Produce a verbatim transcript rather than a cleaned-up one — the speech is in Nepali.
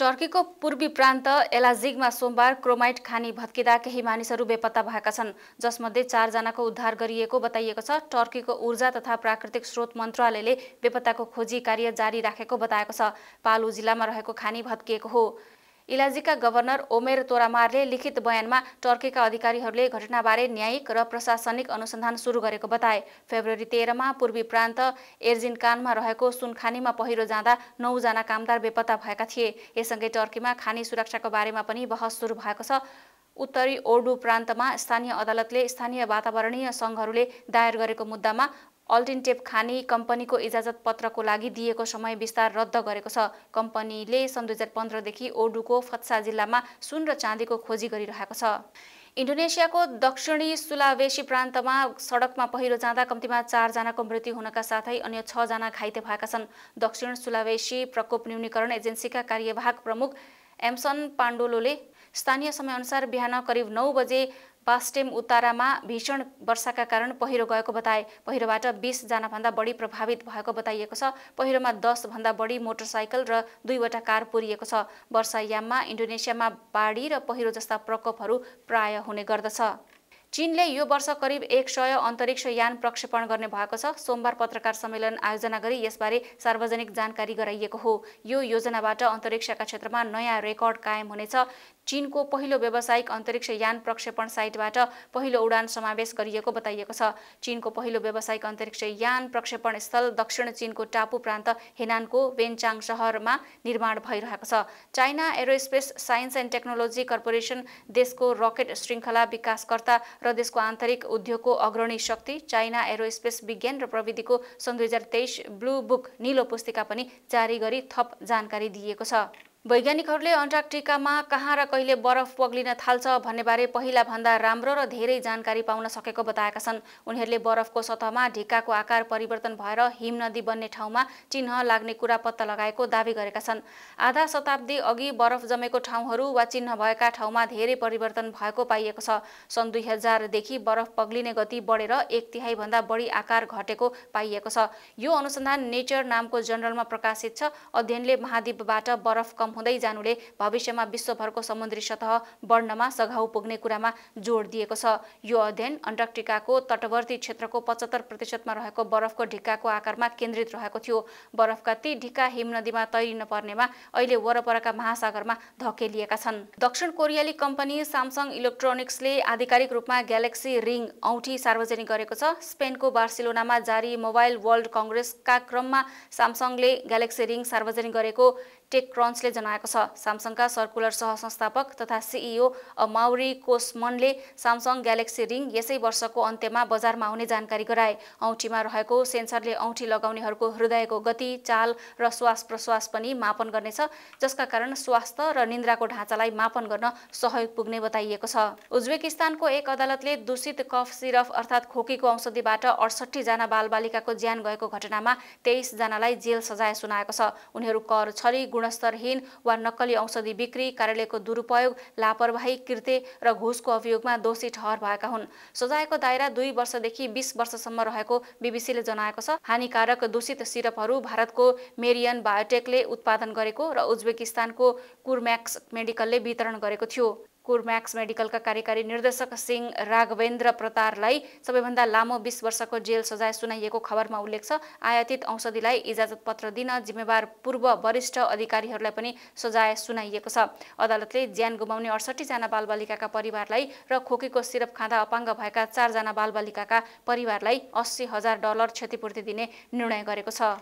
टर्कीको पूर्वी प्रान्त एलाजिगमा सोमबार क्रोमाइट खानी भत्किँदा केही मानिसहरू बेपत्ता भएका छन्। जसमध्ये चार जनाको उद्धार गरिएको बताइएको छ। टर्कीको ऊर्जा तथा प्राकृतिक स्रोत मन्त्रालयले बेपत्ताको खोजी कार्य जारी राखेको बताएको छ। पालु जिल्लामा रहेको खानी भत्किएको हो। इलाजिका गभर्नर ओमेर तोरामारले लिखित बयानमा टर्कीका अधिकारीहरूले घटनाबारे न्यायिक र प्रशासनिक अनुसन्धान सुरु गरेको बताए। फेब्रुअरी तेह्र मा पूर्वी प्रान्त एर्जिनकानमा रहेको सुनखानीमा पहिरो जाँदा नौ जना कामदार बेपत्ता भएका थिए। यससँगै टर्कीमा खानी सुरक्षाको बारेमा पनि बहस सुरु भएको छ। उत्तरी ओर्डु प्रान्तमा स्थानीय अदालतले स्थानीय वातावरणीय संघहरूले दायर गरेको मुद्दामा अल्टिनटेप खानी कम्पनीको इजाजत पत्रको लागि दिएको समय विस्तार रद्द गरेको छ। कम्पनीले सन् दुई हजार पन्ध्रदेखि ओर्डुको फत्सा जिल्लामा सुन र चाँदीको खोजी गरिरहेको छ। इण्डोनेसियाको दक्षिणी सुलावेसी प्रान्तमा सडकमा पहिरो जाँदा कम्तीमा चार जनाको मृत्यु हुनका साथै अन्य छ जना घाइते भएका छन्। दक्षिण सुलावेसी प्रकोप न्यूनीकरण एजेन्सीका कार्यवाहक प्रमुख एमसन पाण्डोलोले स्थानीय समयअनुसार बिहान करिब नौ बजे बास्टेम उतारामा भीषण वर्षाका कारण पहिरो गएको बताए। पहिरोबाट बीस जना भन्दा बढी प्रभावित भएको बताइएको छ। पहिरोमा दस भन्दा बढी मोटरसाइकल र दुईवटा कार पुरिएको छ। वर्षायाममा इन्डोनेसियामा बाढी र पहिरो जस्ता प्रकोपहरू प्राय हुने गर्दछ। चीनले यो वर्ष करिब एक सय अन्तरिक्ष यान प्रक्षेपण गर्ने भएको छ। सोमबार पत्रकार सम्मेलन आयोजना गरी यसबारे सार्वजनिक जानकारी गराइएको हो। यो योजनाबाट अन्तरिक्षका क्षेत्रमा नयाँ रेकर्ड कायम हुनेछ। चीनको पहिलो व्यावसायिक अन्तरिक्ष यान प्रक्षेपण साइटबाट पहिलो उडान समावेश गरिएको बताइएको छ। चीनको पहिलो व्यावसायिक अन्तरिक्ष यान प्रक्षेपण स्थल दक्षिण चीनको टापु प्रान्त हेनानको वेनचाङ सहरमा निर्माण भइरहेको छ। China aerospace science and technology corporation देशको रकेट श्रृङ्खला विकासकर्ता र देशको आन्तरिक उद्योगको अग्रणी शक्ति चाइना एरोस्पेस विज्ञान र प्रविधिको सन् दुई हजार तेइस ब्लू बुक निलो पुस्तिका पनि जारी गरी थप जानकारी दिएको छ। वैज्ञानिकहरूले अन्टार्क्टिकामा कहाँ र कहिले बरफ पग्लिन थाल्छ भन्नेबारे पहिलाभन्दा राम्रो र धेरै जानकारी पाउन सकेको बताएका छन्। उनीहरूले बरफको सतहमा ढिकाको आकार परिवर्तन भएर हिम नदी बन्ने ठाउँमा चिह्न लाग्ने कुरा पत्ता लगाएको दावी गरेका छन्। आधा शताब्दी अघि बरफ जमेको ठाउँहरू वा चिह्न भएका ठाउँमा धेरै परिवर्तन भएको पाइएको छ। सन् दुई हजारदेखि बरफ पग्लिने गति बढेर एक तिहाईभन्दा बढी आकार घटेको पाइएको छ। यो अनुसन्धान नेचर नामको जर्नलमा प्रकाशित छ। अध्ययनले महाद्वीपबाट बरफ कम हुँदै जानुले भविष्यमा विश्वभरको समुद्री सतह बढ्नमा सघाउ पुग्ने कुरामा जोड दिएको छ। यो अध्ययन अन्टार्क्टिकाको तटवर्ती क्षेत्रको पचहत्तर प्रतिशतमा रहेको बरफको ढिक्काको आकारमा केन्द्रित रहेको थियो। बरफका ती ढिक्का हिम नदीमा तैरिन पर्नेमा अहिले वरपरका महासागरमा धकेलिएका छन्। दक्षिण कोरियाली कम्पनी सामसङ इलेक्ट्रोनिक्सले आधिकारिक रूपमा ग्यालेक्सी रिङ औँठी सार्वजनिक गरेको छ। स्पेनको बार्सिलोनामा जारी मोबाइल वर्ल्ड कङ्ग्रेसका क्रममा सामसङले ग्यालेक्सी रिङ सार्वजनिक गरेको टेक क्रन्चले जनाएको छ। सामसङका सर्कुलर सहसंस्थापक तथा सीईओ माउरी कोस्मनले सामसङ ग्यालेक्सी रिङ यसै वर्षको अन्त्यमा बजारमा आउने जानकारी गराए। औँठीमा रहेको सेन्सरले औँठी लगाउनेहरूको हृदयको गति, चाल र श्वास प्रश्वास पनि मापन गर्नेछ, जसका कारण स्वास्थ्य र निन्द्राको ढाँचालाई मापन गर्न सहयोग पुग्ने बताइएको छ। उज्बेकिस्तानको एक अदालतले दूषित कफ सिरप अर्थात् खोकीको औषधिबाट अडसट्ठी जना बालबालिकाको ज्यान गएको घटनामा तेइस जनालाई जेल सजाय सुनाएको छ। उनीहरू कर छरी, गुणस्तरहीन वा नक्कली औषधि बिक्री, कार्यालयको दुरुपयोग, लापरवाही, कृत्य र घुसको अभियोगमा दोषी ठहर भएका हुन्। सजायको दायरा दुई वर्षदेखि बीस वर्षसम्म रहेको बीबीसीले जनाएको छ। हानिकारक दूषित सिरपहरू भारतको मेरियन बायोटेकले उत्पादन गरेको र उज्बेकिस्तानको कुरम्याक्स मेडिकलले वितरण गरेको थियो। कुरम्याक्स मेडिकलका कार्यकारी निर्देशक सिंह राघवेन्द्र प्रतारलाई सबैभन्दा लामो बीस वर्षको जेल सजाय सुनाइएको खबरमा उल्लेख छ। आयातित औषधिलाई इजाजत पत्र दिन जिम्मेवार पूर्व वरिष्ठ अधिकारीहरूलाई पनि सजाय सुनाइएको छ। अदालतले ज्यान गुमाउने अडसट्ठी जना बालबालिकाका परिवारलाई र खोकीको सिरप खाँदा अपाङ्ग भएका चारजना बालबालिकाका परिवारलाई अस्सी हजार डलर क्षतिपूर्ति दिने निर्णय गरेको छ।